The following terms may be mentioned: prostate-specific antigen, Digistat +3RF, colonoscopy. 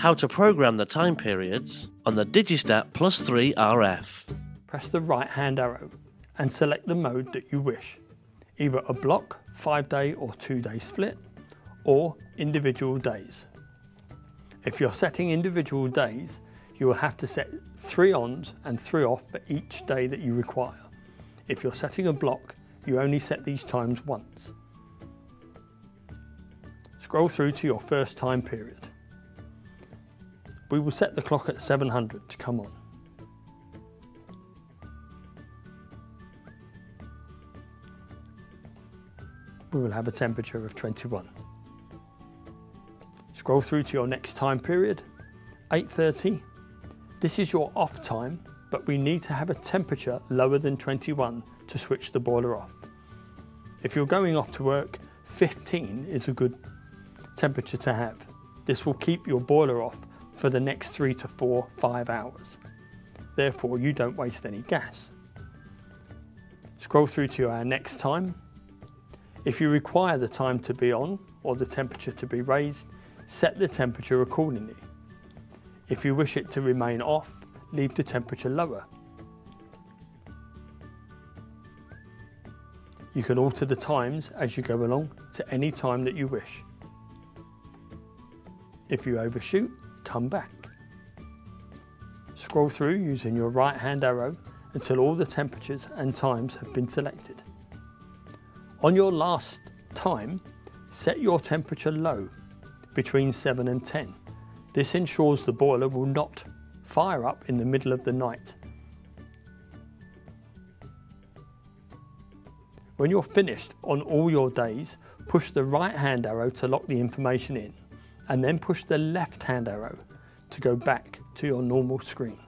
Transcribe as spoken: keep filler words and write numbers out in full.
how to program the time periods on the Digistat plus three R F. Press the right-hand arrow and select the mode that you wish, either a block, five-day or two-day split, or individual days. If you're setting individual days, you will have to set three ons and three off for each day that you require. If you're setting a block, you only set these times once. Scroll through to your first time period. We will set the clock at seven hundred to come on. We will have a temperature of twenty-one. Scroll through to your next time period, eight thirty. This is your off time, but we need to have a temperature lower than twenty-one to switch the boiler off. If you're going off to work, fifteen is a good temperature to have. This will keep your boiler off for the next three to four, five hours. Therefore, you don't waste any gas. Scroll through to our next time. If you require the time to be on or the temperature to be raised, set the temperature accordingly. If you wish it to remain off, leave the temperature lower. You can alter the times as you go along to any time that you wish. If you overshoot, come back. Scroll through using your right-hand arrow until all the temperatures and times have been selected. On your last time, set your temperature low, between seven and ten. This ensures the boiler will not fire up in the middle of the night. When you're finished on all your days, push the right-hand arrow to lock the information in, and then push the left-hand arrow to go back to your normal screen.